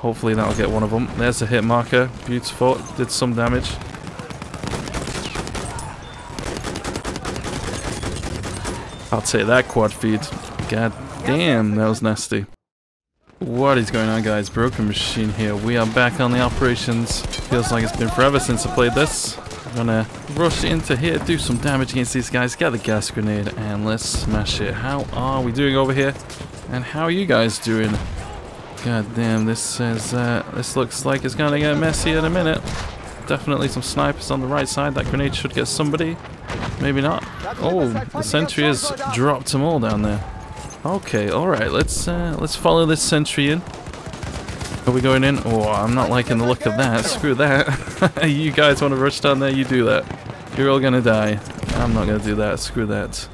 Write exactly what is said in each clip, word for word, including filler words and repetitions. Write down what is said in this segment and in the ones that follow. Hopefully that'll get one of them. There's a hit marker. Beautiful. Did some damage. I'll take that quad feed. God damn, that was nasty. What is going on, guys? Broken Machine here. We are back on the operations. Feels like it's been forever since I played this. I'm gonna rush into here, do some damage against these guys, get the gas grenade, and let's smash it. How are we doing over here? And how are you guys doing? God damn, this is uh, this looks like it's gonna get messy in a minute. Definitely some snipers on the right side. That grenade should get somebody. Maybe not. Oh, the sentry has dropped them all down there. Okay, alright, let's uh, let's follow this sentry in. Are we going in? Oh, I'm not liking the look of that. Screw that. You guys want to rush down there, you do that. You're all gonna die. I'm not gonna do that. Screw that.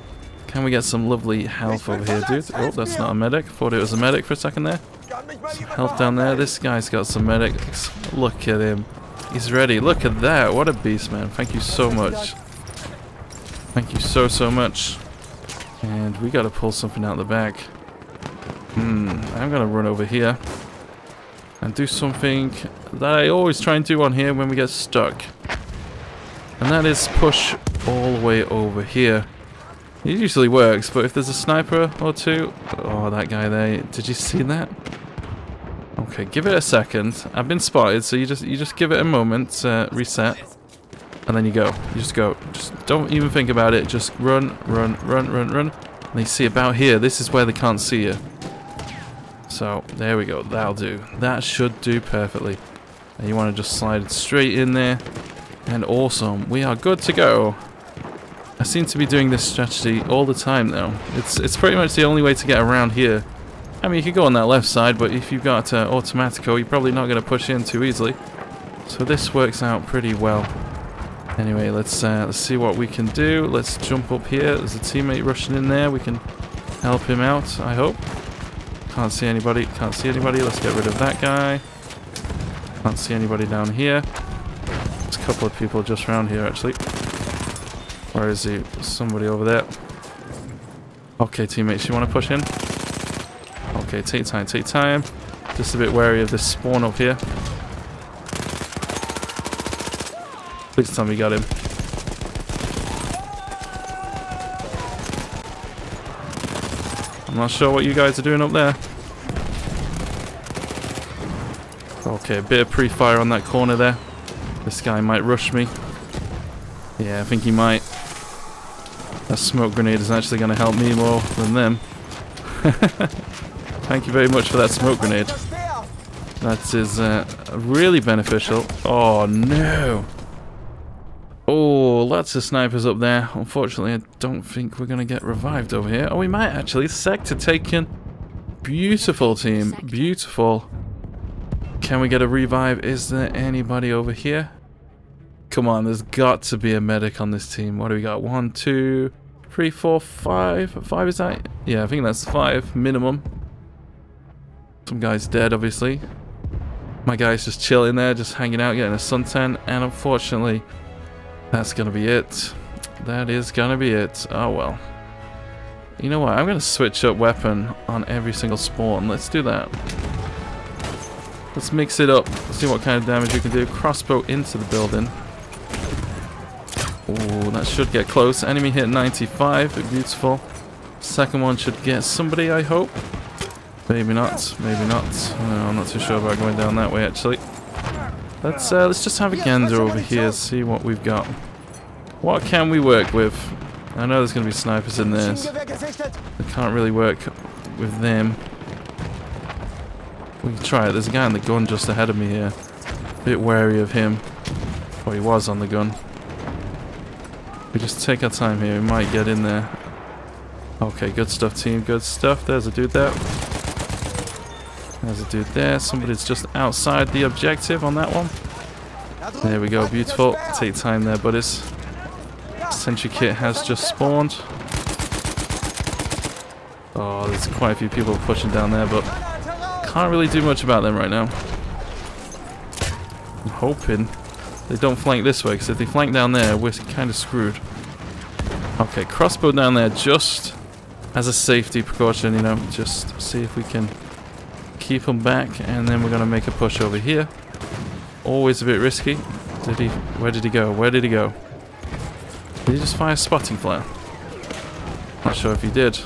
Can we get some lovely health over here, dude? Oh, that's not a medic. Thought it was a medic for a second there. Some health down there. This guy's got some medics. Look at him. He's ready. Look at that. What a beast, man. Thank you so much. Thank you so, so much. And we gotta pull something out the back. Hmm, I'm gonna run over here and do something that I always try and do on here when we get stuck. And that is push all the way over here. It usually works, but if there's a sniper or two... Oh, that guy there. Did you see that? Okay, give it a second. I've been spotted, so you just you just give it a moment, uh, reset. And then you go. You just go. Just don't even think about it. Just run, run, run, run, run. And you see about here. This is where they can't see you. So, there we go. That'll do. That should do perfectly. And you want to just slide straight in there. And awesome. We are good to go. I seem to be doing this strategy all the time now. It's it's pretty much the only way to get around here. I mean, you could go on that left side, but if you've got uh, Automatico, you're probably not going to push in too easily. So this works out pretty well. Anyway, let's uh, let's see what we can do. Let's jump up here. There's a teammate rushing in there. We can help him out, I hope. Can't see anybody. Can't see anybody. Let's get rid of that guy. Can't see anybody down here. There's a couple of people just around here, actually. Where is he? Somebody over there. Okay, teammates, you want to push in? Okay, take time, take time. Just a bit wary of this spawn up here. Please tell me you got him. I'm not sure what you guys are doing up there. Okay, a bit of pre-fire on that corner there. This guy might rush me. Yeah, I think he might. That smoke grenade is actually going to help me more than them. Thank you very much for that smoke grenade. That is uh, really beneficial. Oh, no. Oh, lots of snipers up there. Unfortunately, I don't think we're going to get revived over here. Oh, we might actually. Sector taken. Beautiful team. Beautiful. Can we get a revive? Is there anybody over here? Come on, there's got to be a medic on this team. What do we got? One, two, three, four, five. Five, is that? Yeah, I think that's five minimum. Some guy's dead, obviously. My guy's just chilling there, just hanging out, getting a suntan. And unfortunately... that's gonna be it. That is gonna be it. Oh well. You know what? I'm gonna switch up weapon on every single spawn. Let's do that. Let's mix it up. Let's see what kind of damage we can do. Crossbow into the building. Oh, that should get close. Enemy hit ninety-five. Beautiful. Second one should get somebody, I hope. Maybe not. Maybe not. No, I'm not too sure about going down that way, actually. Let's uh, let's just have a gander over here, see what we've got. What can we work with? I know there's going to be snipers in there. So I can't really work with them. We can try it. There's a guy on the gun just ahead of me here. A bit wary of him. Well, he was on the gun. We just take our time here. We might get in there. Okay, good stuff, team. Good stuff. There's a dude there. There's a dude there. Somebody's just outside the objective on that one. There we go. Beautiful. Take time there, buddies. Sentry kit has just spawned. Oh, there's quite a few people pushing down there, but can't really do much about them right now. I'm hoping they don't flank this way, because if they flank down there, we're kind of screwed. Okay, crossbow down there just as a safety precaution, you know. Just see if we can... keep him back, and then we're going to make a push over here. Always a bit risky. Did he? Where did he go? Where did he go? Did he just fire a spotting flare? Not sure if he did.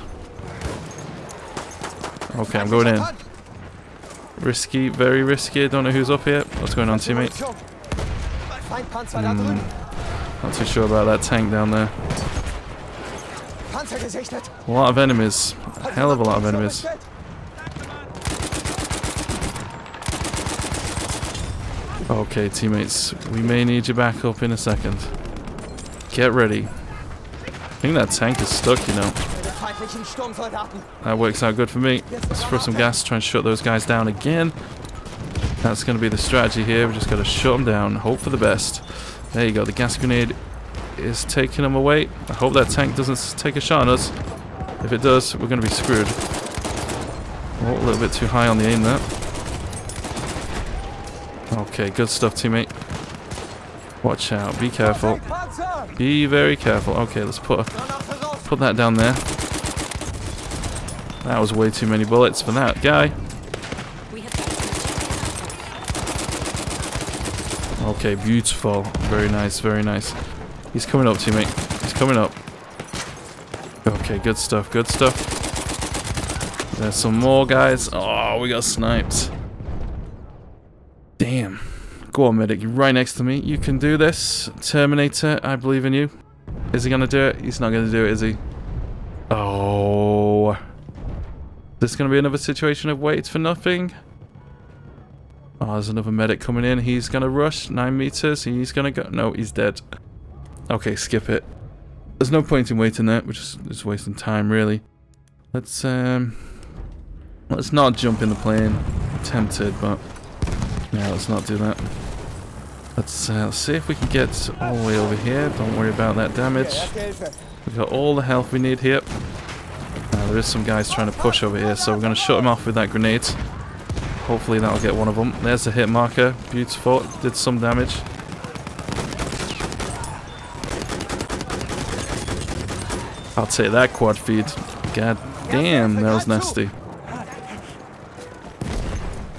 Okay, I'm going in. Risky, very risky. Don't know who's up here. What's going on, teammate? Mm, not too sure about that tank down there. A lot of enemies. A hell of a lot of enemies. Okay, teammates. We may need you back up in a second. Get ready. I think that tank is stuck, you know. That works out good for me. Let's throw some gas to try and shut those guys down again. That's going to be the strategy here. We've just got to shut them down. Hope for the best. There you go. The gas grenade is taking them away. I hope that tank doesn't take a shot on us. If it does, we're going to be screwed. Oh, a little bit too high on the aim there. Okay, good stuff, teammate. Watch out. Be careful. Be very careful. Okay, let's put a, put that down there. That was way too many bullets for that guy. Okay, beautiful. Very nice, very nice. He's coming up, teammate. He's coming up. Okay, good stuff, good stuff. There's some more guys. Oh, we got sniped. Damn. Go on, medic. You're right next to me. You can do this. Terminator, I believe in you. Is he going to do it? He's not going to do it, is he? Oh... This is going to be another situation of wait for nothing. Oh, there's another medic coming in. He's going to rush. Nine meters. He's going to go. No, he's dead. Okay, skip it. There's no point in waiting there. We're just, just wasting time, really. Let's, um... Let's not jump in the plane. I'm tempted, but... Yeah, let's not do that. Let's uh, see if we can get all the way over here. Don't worry about that damage. We've got all the health we need here. There is some guys trying to push over here, so we're going to shut them off with that grenade. Hopefully that'll get one of them. There's the hit marker. Beautiful. Did some damage. I'll take that quad feed. God damn, that was nasty.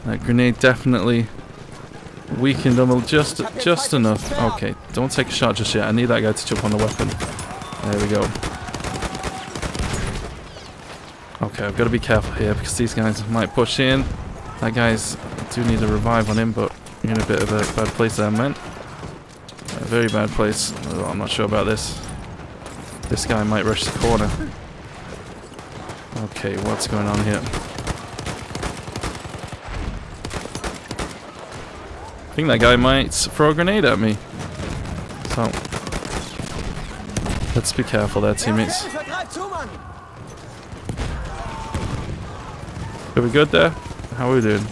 That grenade definitely weakened them just, just enough. Okay, don't take a shot just yet. I need that guy to jump on the weapon. There we go. Okay, I've got to be careful here because these guys might push in. That guy's... I do need a revive on him, but you're in a bit of a bad place there, man. A very bad place. Oh, I'm not sure about this. This guy might rush the corner. Okay, what's going on here? I think that guy might throw a grenade at me. So, let's be careful there, teammates. Are we good there? How are we doing?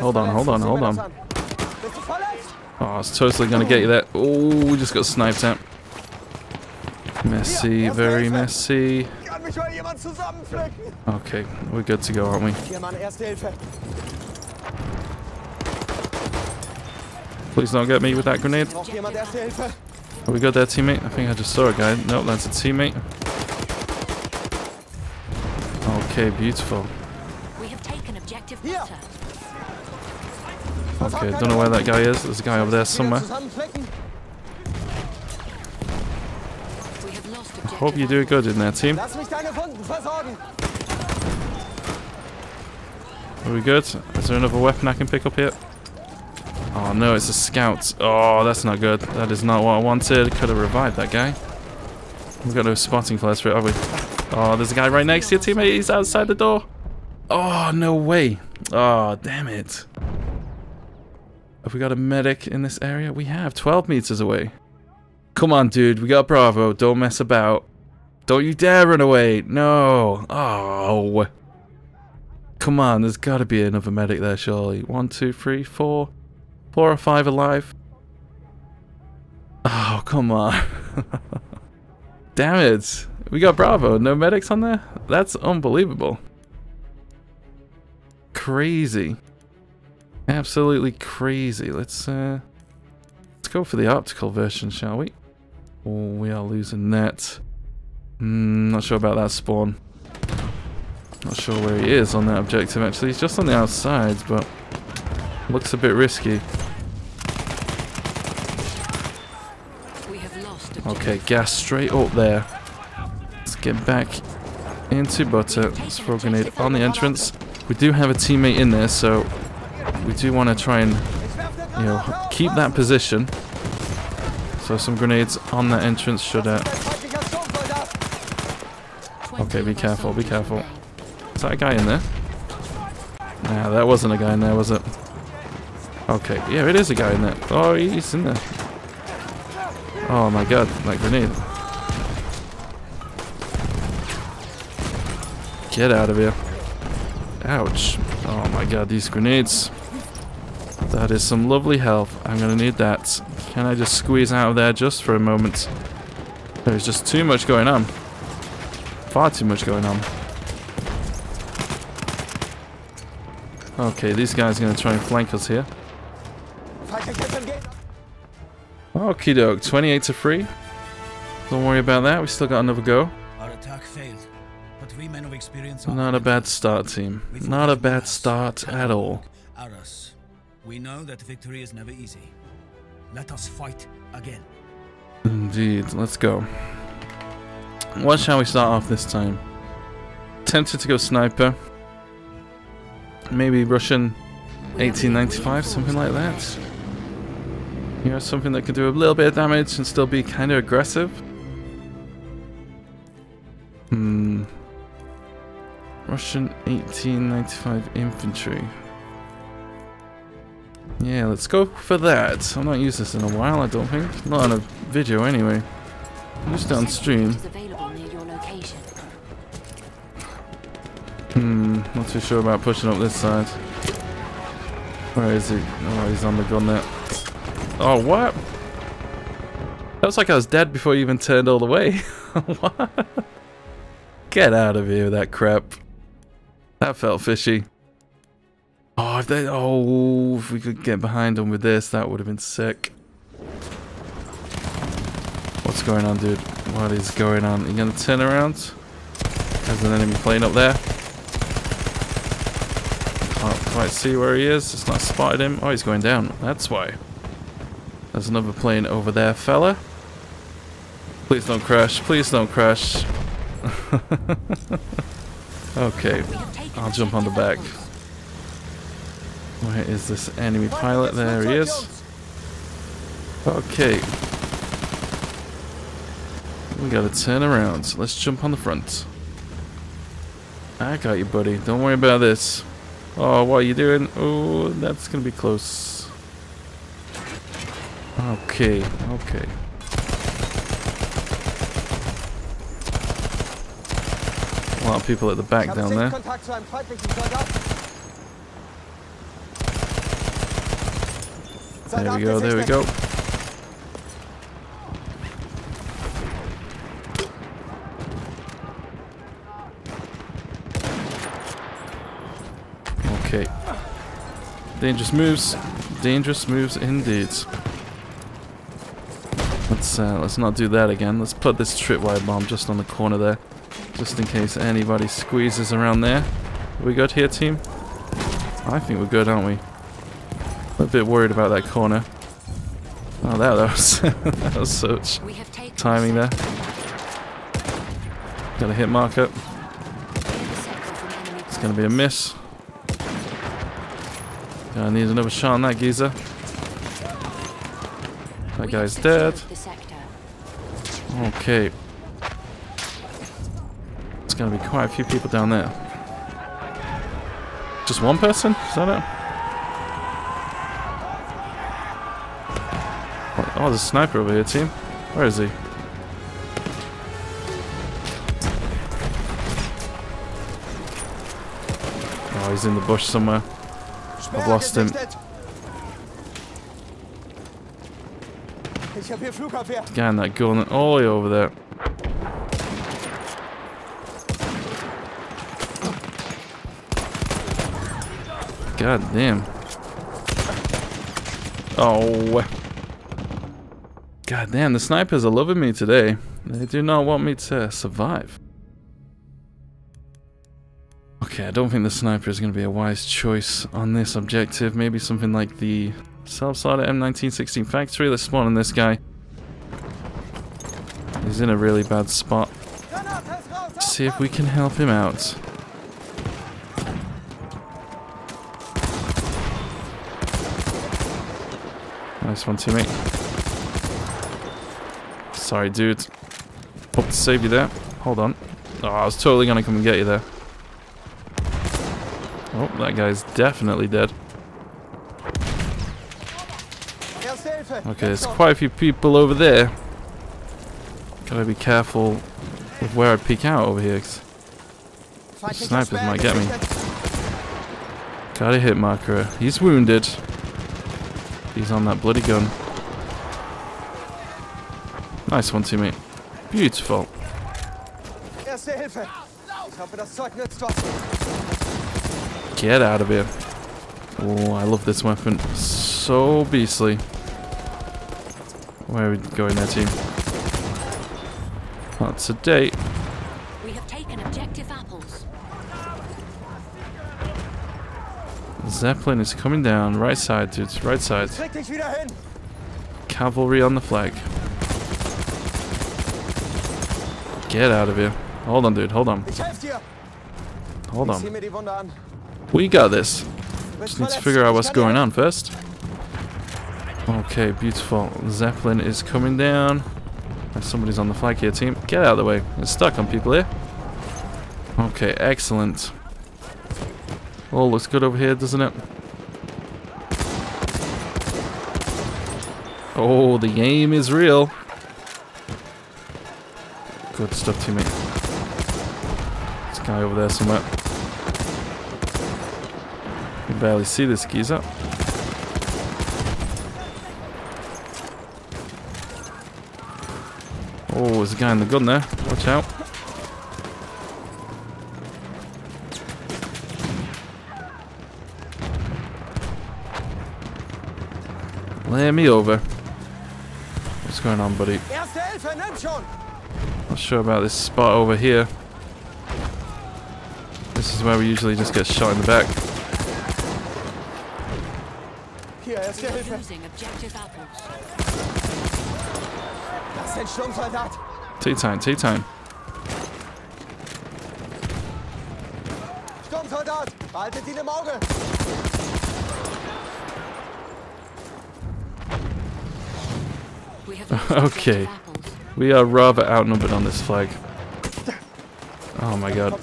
Hold on, hold on, hold on. Oh, it's totally going to get you there. Oh, we just got sniped out. Messy, very messy. Okay, we're good to go, aren't we? Please don't get me with that grenade. Are we good there, teammate? I think I just saw a guy. Nope, that's a teammate. Okay, beautiful. We have taken objective Butter. Okay, don't know where that guy is. There's a guy over there somewhere. I hope you do good in there, team. Are we good? Is there another weapon I can pick up here? Oh no, it's a scout. Oh, that's not good. That is not what I wanted. Could have revived that guy. We've got no spotting flares for it, have we? Oh, there's a guy right next to your teammate. He's outside the door. Oh, no way. Oh, damn it. Have we got a medic in this area? We have. twelve meters away. Come on, dude. We got Bravo. Don't mess about. Don't you dare run away. No. Oh. Come on. There's got to be another medic there, surely. One, two, three, four. Four or five alive. Oh, come on. Damn it. We got Bravo. No medics on there? That's unbelievable. Crazy. Absolutely crazy. Let's uh, let's go for the optical version, shall we? Oh, we are losing that. Mm, not sure about that spawn. Not sure where he is on that objective actually. He's just on the outsides, but looks a bit risky. Okay, gas straight up there. Let's get back into butter. Let's throw a grenade on the entrance. We do have a teammate in there, so we do want to try and, you know, keep that position. So some grenades on that entrance should... Uh... Okay, be careful, be careful. Is that a guy in there? Nah, that wasn't a guy in there, was it? Okay, yeah, it is a guy in there. Oh, he's in there. Oh my god, that grenade. Get out of here. Ouch. Oh my god, these grenades. That is some lovely health. I'm gonna need that. Can I just squeeze out of there just for a moment? There's just too much going on. Far too much going on. Okay, these guys are gonna try and flank us here. Okie doke, twenty-eight to three. Don't worry about that, we still got another go. Our attack failed. But we men of experience are not a bad start, team. Not a bad start at all. Aras, we know that victory is never easy. Let us fight again. Indeed, let's go. What shall we start off this time? Tempted to go sniper. Maybe Russian eighteen ninety-five, something like that. You know, something that can do a little bit of damage and still be kind of aggressive. Hmm. Russian eighteen ninety-five infantry. Yeah, let's go for that. I've not used this in a while, I don't think. Not on a video, anyway. Just down stream. Hmm. Not too sure about pushing up this side. Where is he? Oh, he's on the gun there. Oh, what? That was like I was dead before you even turned all the way. What? Get out of here with that crap. That felt fishy. Oh, if they... Oh, if we could get behind them with this, that would have been sick. What's going on, dude? What is going on? Are you going to turn around? There's an enemy plane up there. Can't quite see where he is. It's not spotted him. Oh, he's going down. That's why. There's another plane over there, fella. Please don't crash. Please don't crash. Okay. I'll jump on the back. Where is this enemy pilot? There he is. Okay. We gotta turn around. So let's jump on the front. I got you, buddy. Don't worry about this. Oh, what are you doing? Oh, that's gonna be close. Okay, okay. A lot of people at the back down there. There we go, there we go. Okay. Dangerous moves. Dangerous moves indeed. Let's, uh, let's not do that again. Let's put this tripwire bomb just on the corner there. Just in case anybody squeezes around there. Are we good here, team? I think we're good, aren't we? I'm a bit worried about that corner. Oh, that was, that was such timing there. Got a hit marker. It's going to be a miss. Gonna need another shot on that geezer. That guy's dead. Okay. There's gonna be quite a few people down there. Just one person? Is that it? Oh, there's a sniper over here, team. Where is he? Oh, he's in the bush somewhere. I've lost him. Scan that gun all the way over there. God damn. Oh. God damn, the snipers are loving me today. They do not want me to survive. Okay, I don't think the sniper is going to be a wise choice on this objective. Maybe something like the self-solder M nineteen sixteen factory. Let's spawn on this guy. He's in a really bad spot. Let's see if we can help him out. Nice one, teammate. Sorry, dude. Hope to save you there. Hold on. Oh, I was totally going to come and get you there. Oh, that guy's definitely dead. Okay, there's quite a few people over there. Gotta be careful with where I peek out over here, 'cause the snipers might get me. Got a hit marker. He's wounded. He's on that bloody gun. Nice one, teammate. Beautiful. Get out of here. Oh, I love this weapon. So beastly. Where are we going there, team? Not today. We have taken objective apples. Zeppelin is coming down. Right side, dudes. Right side. Cavalry on the flag. Get out of here. Hold on, dude. Hold on. Hold on. We got this. Just need to figure out what's going on first. Okay, beautiful. Zeppelin is coming down. Somebody's on the flag here, team. Get out of the way. It's stuck on people here. Okay, excellent. All looks good over here, doesn't it? Oh, the aim is real. Good stuff, teammate. This guy over there somewhere. You can barely see this geezer. Oh, there's a guy in the gun there. Watch out. Lay me over. What's going on, buddy? Not sure about this spot over here. This is where we usually just get shot in the back. We are losing objective apples. Tea time, tea time. Okay. We are rather outnumbered on this flag. Oh my god.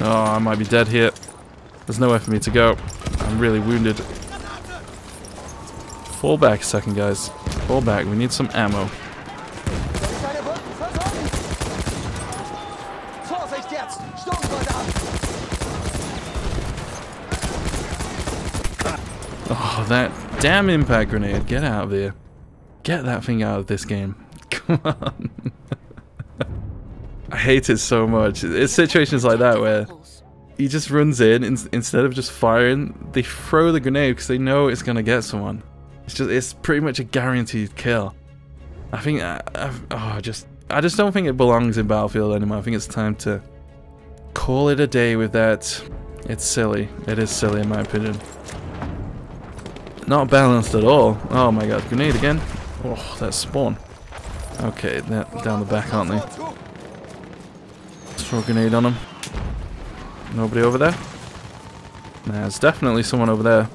Oh, I might be dead here. There's nowhere for me to go. I'm really wounded. Fall back a second, guys. Fall back. We need some ammo. Oh, that damn impact grenade. Get out of here. Get that thing out of this game. Come on. I hate it so much. It's situations like that where he just runs in, and instead of just firing, they throw the grenade because they know it's going to get someone. It's just, it's pretty much a guaranteed kill. I think, I, I've, oh, I just, I just don't think it belongs in Battlefield anymore. I think it's time to call it a day with that. It's silly. It is silly in my opinion. Not balanced at all. Oh my god, grenade again. Oh, that spawn. Okay, they're down the back, aren't they? Let's throw a grenade on them. Nobody over there? There's definitely someone over there.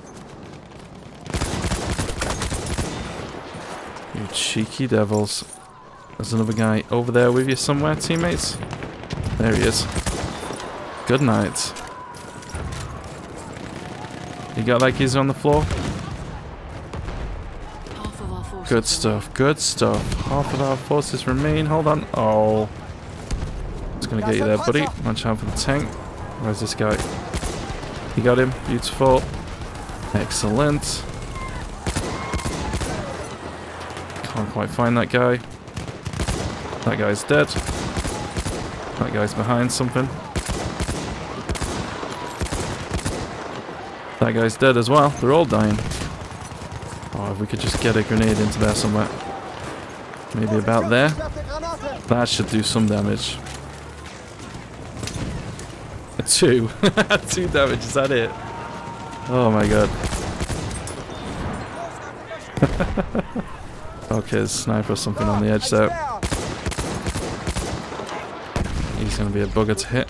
You cheeky devils. There's another guy over there with you somewhere, teammates. There he is. Good night. You got that geezer on the floor? Good stuff, good stuff. Half of our forces remain. Hold on. Oh. It's gonna get you there, buddy. Watch out for the tank. Where's this guy? You got him. Beautiful. Excellent. Can't quite find that guy. That guy's dead. That guy's behind something. That guy's dead as well. They're all dying. Oh, if we could just get a grenade into there somewhere. Maybe about there. That should do some damage. Two. Two damage, is that it? Oh my god. Okay, there's a sniper or something on the edge there. He's gonna be a bugger to hit.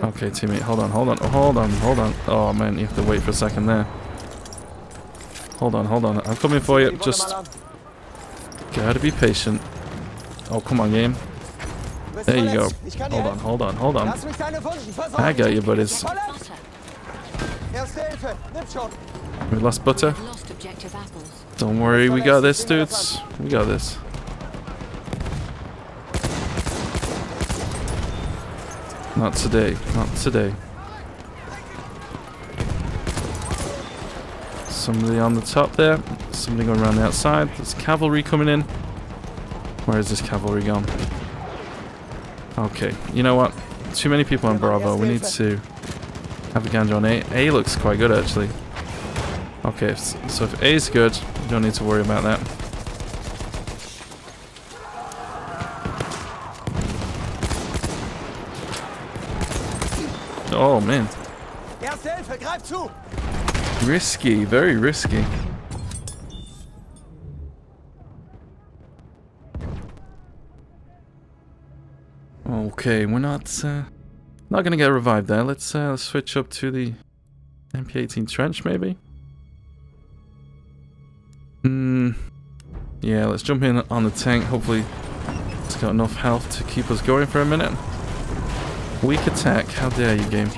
Okay, teammate, hold on, hold on, hold on, hold on. Oh man, you have to wait for a second there. Hold on, hold on. I'm coming for you. Just gotta be patient. Oh, come on, game. There you go. Hold on, hold on, hold on. I got you, buddies. We lost butter. Don't worry, we got this, dudes. We got this. Not today. Not today. Somebody on the top there. Somebody going around the outside. There's cavalry coming in. Where is this cavalry gone? Okay. You know what? Too many people on Bravo. We need to have a gander on A. A looks quite good, actually. Okay, so if A is good, you don't need to worry about that. Oh man. Risky, very risky. Okay, we're not uh, not gonna get revived there. Let's uh, let's switch up to the M P eighteen trench maybe. Hmm. Yeah, let's jump in on the tank. Hopefully, it's got enough health to keep us going for a minute. Weak attack. How dare you, game?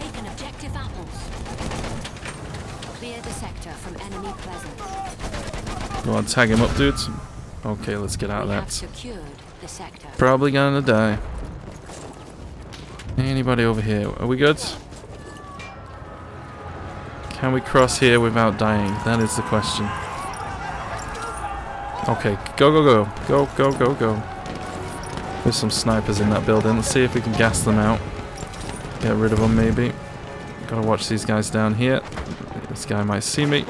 Go on, tag him up, dudes. Okay, let's get out of that. Probably gonna die. Anybody over here? Are we good? Can we cross here without dying? That is the question. Okay, go, go, go. Go, go, go, go. There's some snipers in that building. Let's see if we can gas them out. Get rid of them, maybe. Gotta watch these guys down here. This guy might see me.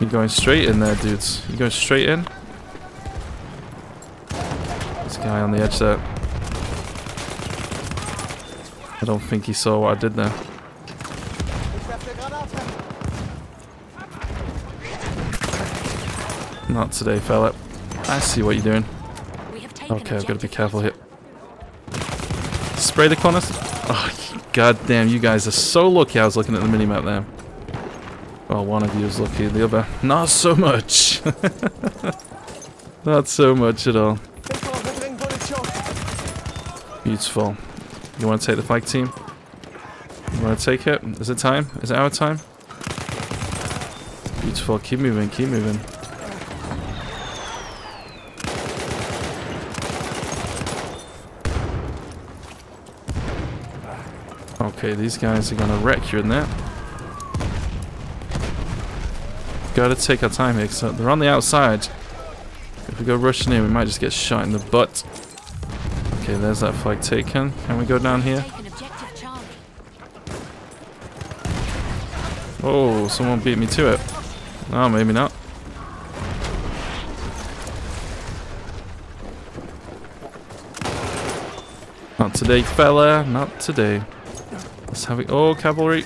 You're going straight in there, dudes. You're going straight in. This guy on the edge there. I don't think he saw what I did there. Not today, fella. I see what you're doing. Okay, I've got to be careful here. Spray the corners. Oh, god damn, you guys are so lucky. I was looking at the minimap there. Well, one of you is lucky, the other not so much. Not so much at all. Beautiful. You want to take the flag team? You want to take it? Is it time? Is it our time? Beautiful. Keep moving, keep moving. Okay, these guys are gonna wreck you in there. Gotta take our time here, because they're on the outside. If we go rushing in, we might just get shot in the butt. Okay, there's that flag taken. Can we go down here? Oh, someone beat me to it. Oh, maybe not. Not today, fella. Not today. Let's have it. Oh, cavalry.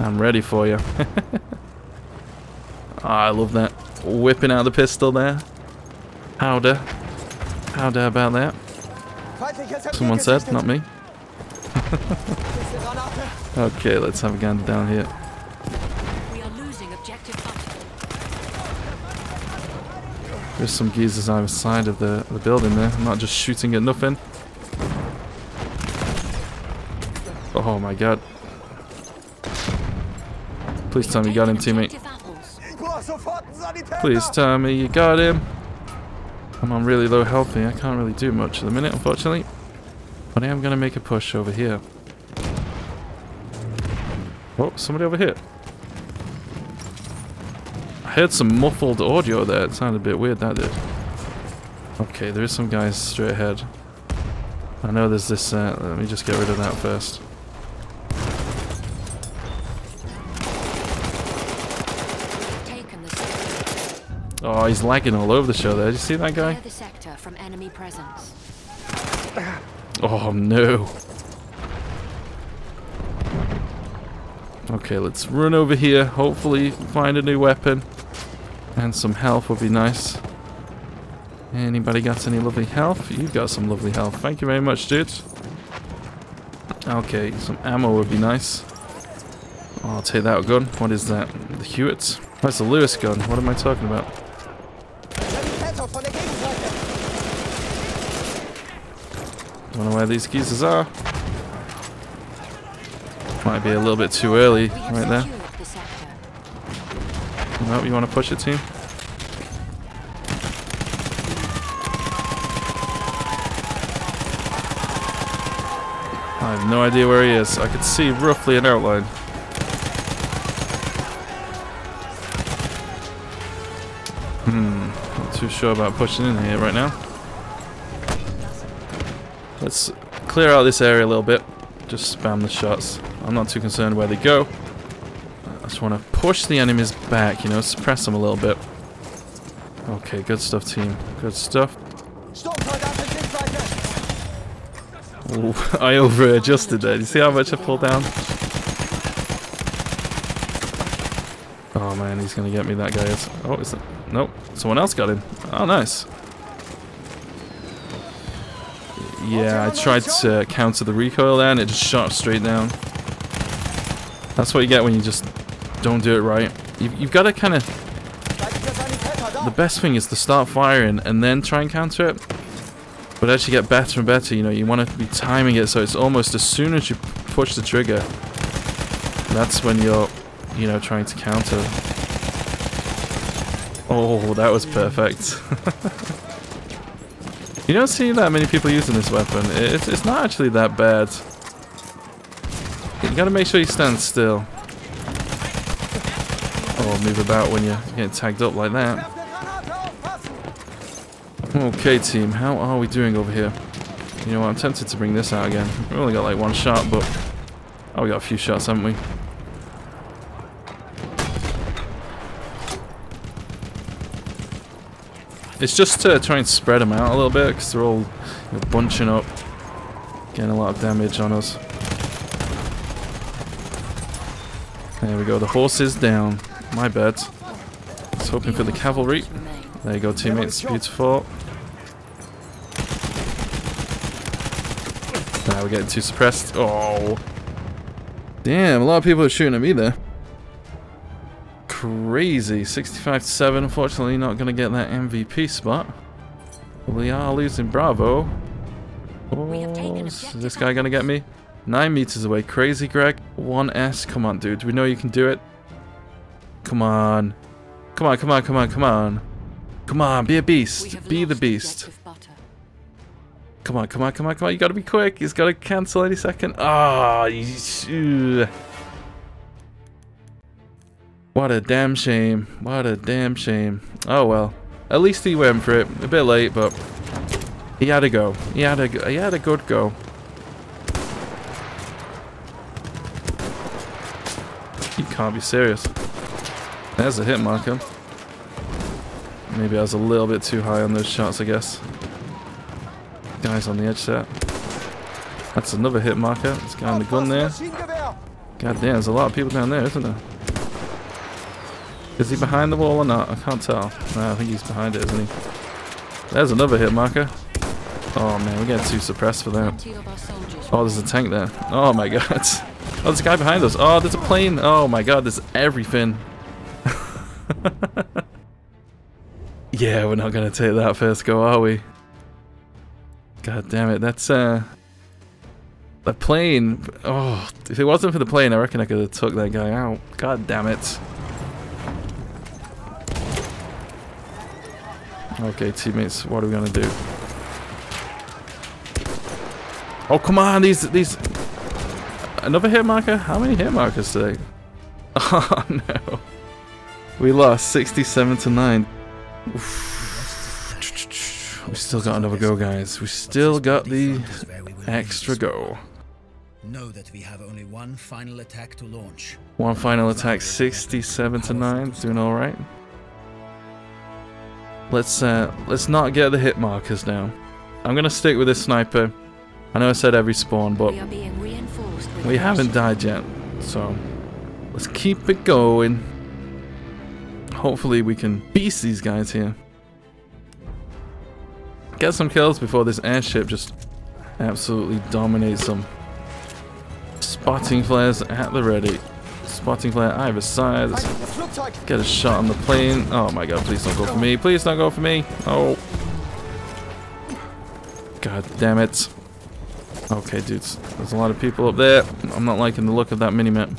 I'm ready for you. Oh, I love that. Whipping out the pistol there. Howda. Howda about that. Someone said, not me. Okay, let's have a gander down here. There's some geezers either side of the, the building there. I'm not just shooting at nothing. Oh my god. Please tell me you got him, teammate. Please tell me you got him. I'm on really low health here. I can't really do much at the minute, unfortunately. But I am going to make a push over here. Oh, somebody over here. I heard some muffled audio there. It sounded a bit weird, that did. Okay, there is some guys straight ahead. I know there's this... Uh, let me just get rid of that first. Oh, he's lagging all over the show there. Did you see that guy? Clear the sector from enemy presence. Oh no. Okay, let's run over here. Hopefully find a new weapon. And some health would be nice. Anybody got any lovely health? You've got some lovely health. Thank you very much, dude. Okay, some ammo would be nice. Oh, I'll take that gun. What is that? The Hewitt? That's the Lewis gun. What am I talking about? Don't know where these geezers are. Might be a little bit too early right there. No, you want to push it, team? I have no idea where he is. I could see roughly an outline. Hmm, not too sure about pushing in here right now. Let's clear out this area a little bit. Just spam the shots. I'm not too concerned where they go. I just want to push the enemies back, you know, suppress them a little bit. Okay, good stuff, team. Good stuff. Ooh, I over adjusted there. Do you see how much I pulled down? Oh man, he's gonna get me, that guy is. Oh, is that? Nope. Someone else got him. Oh, nice. Yeah, I tried to counter the recoil there and it just shot straight down. That's what you get when you just don't do it right. You've, you've got to kind of... The best thing is to start firing and then try and counter it. But as you get better and better, you know, you want to be timing it so it's almost as soon as you push the trigger. That's when you're, you know, trying to counter. Oh, that was perfect. You don't see that many people using this weapon. It's, it's not actually that bad. You gotta make sure you stand still. Or move about when you're getting tagged up like that. Okay, team, how are we doing over here? You know what, I'm tempted to bring this out again. We've only got like one shot, but... Oh, we got a few shots, haven't we? It's just to try and spread them out a little bit, because they're all, you know, bunching up. Getting a lot of damage on us. There we go, the horse is down. My bad. I was hoping for the cavalry. There you go, teammates, beautiful. Now nah, we're getting too suppressed. Oh, damn! A lot of people are shooting at me there. Crazy. sixty-five to seven. Unfortunately, not gonna get that M V P spot. We are losing Bravo. Oh, is this guy gonna get me? Nine meters away. Crazy, Greg. one S. Come on, dude. We know you can do it. Come on. Come on. Come on. Come on. Come on. Come on. Be a beast. Be the beast. Come on, come on, come on, come on. You gotta be quick. He's gotta cancel any second. Ah, oh, what a damn shame. What a damn shame. Oh well. At least he went for it. A bit late, but he had a go. He had a he had a good go. You can't be serious. There's a hit marker. Maybe I was a little bit too high on those shots, I guess. Guys on the edge set. That's another hit marker. Let's get on the gun there. God damn, there's a lot of people down there, isn't there? Is he behind the wall or not? I can't tell. No, I think he's behind it, isn't he? There's another hit marker. Oh man, we're getting too suppressed for that. Oh, there's a tank there. Oh my god. Oh, there's a guy behind us. Oh, there's a plane. Oh my god, there's everything. Yeah, we're not gonna take that first go, are we? God damn it, that's uh the plane. Oh, if it wasn't for the plane, I reckon I could have took that guy out. God damn it. Okay, teammates, what are we gonna do? Oh, come on, these these another hit marker? How many hit markers today? Oh no. We lost sixty-seven to nine. Oof. We still got another go, guys. We still got the extra go. Know that we have only one final attack to launch. One final attack, sixty-seven to nine. Doing all right. Let's uh, let's not get the hit markers now. I'm gonna stick with this sniper. I know I said every spawn, but we haven't died yet, so let's keep it going. Hopefully we can beast these guys here. Get some kills before this airship just absolutely dominates them. Spotting flares at the ready. Spotting flare either side. Let's get a shot on the plane. Oh my god, please don't go for me. Please don't go for me. Oh. God damn it. Okay, dudes. There's a lot of people up there. I'm not liking the look of that minimap.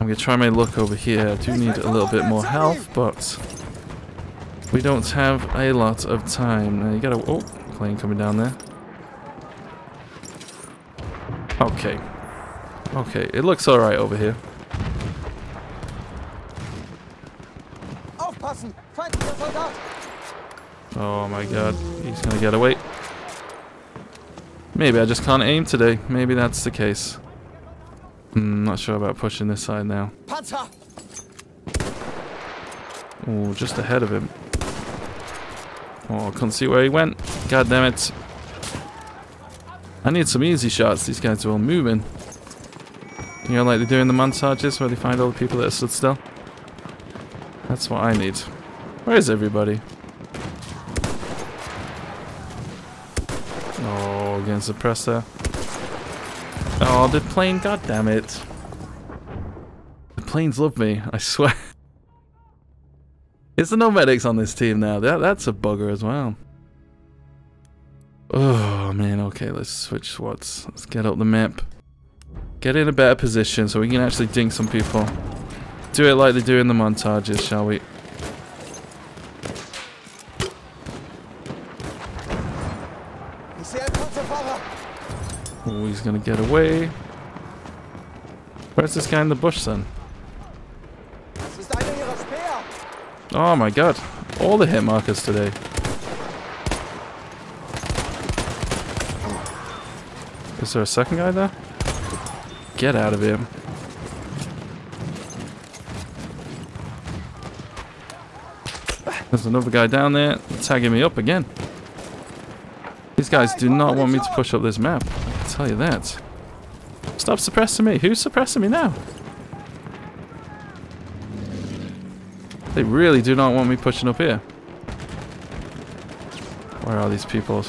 I'm going to try my luck over here. I do need a little bit more health, but we don't have a lot of time. Now you gotta... Oh, plane coming down there. Okay. Okay, it looks alright over here. Oh my god, he's gonna get away. Maybe I just can't aim today. Maybe that's the case. Mm, not sure about pushing this side now. Oh, just ahead of him. Oh, I couldn't see where he went. God damn it. I need some easy shots. These guys are all moving. You know, like they do in the montages where they find all the people that are stood still. That's what I need. Where is everybody? Oh, getting suppressed there. Oh, the plane, god damn it. The planes love me, I swear. Is there no medics on this team now? That that's a bugger as well. Oh man, okay, let's switch squads. Let's get up the map. Get in a better position so we can actually dink some people. Do it like they do in the montages, shall we? Oh, he's gonna get away. Where's this guy in the bush then? Oh my god, all the hit markers today. Is there a second guy there? Get out of him. There's another guy down there, tagging me up again. These guys do not want me to push up this map, I'll tell you that. Stop suppressing me, who's suppressing me now? They really do not want me pushing up here. Where are these people?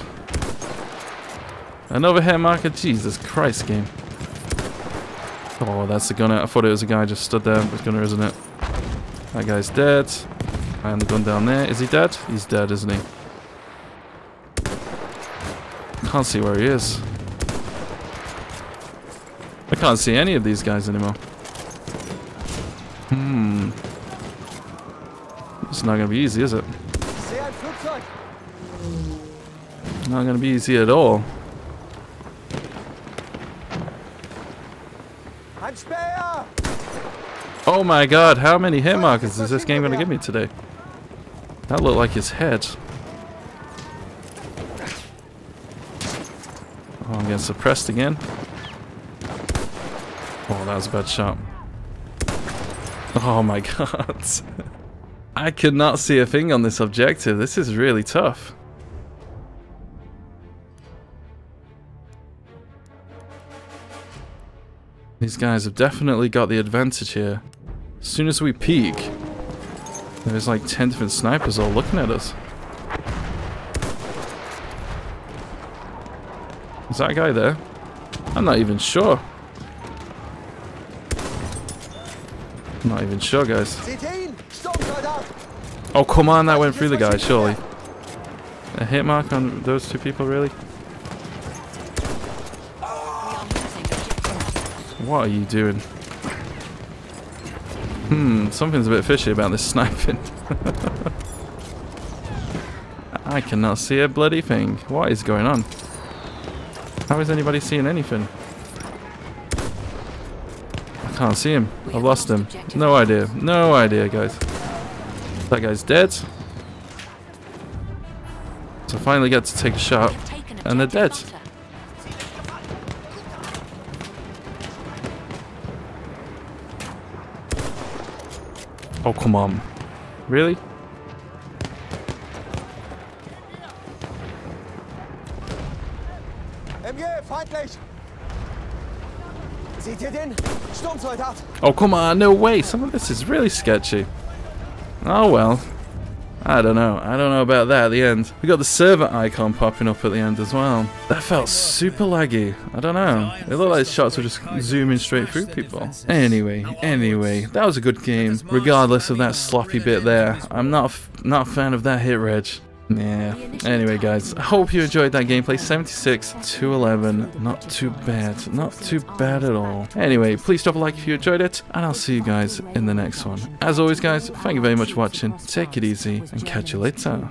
Another hair marker? Jesus Christ, game. Oh, that's the gunner. I thought it was a guy just stood there with gunner, isn't it? That guy's dead. And the gun down there. Is he dead? He's dead, isn't he? Can't see where he is. I can't see any of these guys anymore. Hmm. It's not going to be easy, is it? Not going to be easy at all. Oh my god, how many hit markers is this game going to give me today? That looked like his head. Oh, I'm getting suppressed again. Oh, that was a bad shot. Oh my god. I could not see a thing on this objective. This is really tough. These guys have definitely got the advantage here. As soon as we peek, there's like ten different snipers all looking at us. Is that guy there? I'm not even sure. I'm not even sure, guys. Oh, come on, that went through the guy, surely. A hit mark on those two people, really? What are you doing? Hmm, something's a bit fishy about this sniping. I cannot see a bloody thing. What is going on? How is anybody seeing anything? I can't see him. I've lost him. No idea. No idea, guys. That guy's dead. So I finally get to take a shot, and they're dead. Oh, come on. Really? M G, feindlich! Seht ihr den? Sturmsoldat! Oh, come on, no way! Some of this is really sketchy. Oh well. I don't know. I don't know about that at the end. We got the server icon popping up at the end as well. That felt super laggy. I don't know. It looked like shots were just zooming straight through people. Anyway, anyway, that was a good game. Regardless of that sloppy bit there, I'm not a, not a fan of that hit reg. Yeah. Anyway, guys, I hope you enjoyed that gameplay. seventy-six to eleven. Not too bad. Not too bad at all. Anyway, please drop a like if you enjoyed it, and I'll see you guys in the next one. As always, guys, thank you very much for watching. Take it easy, and catch you later.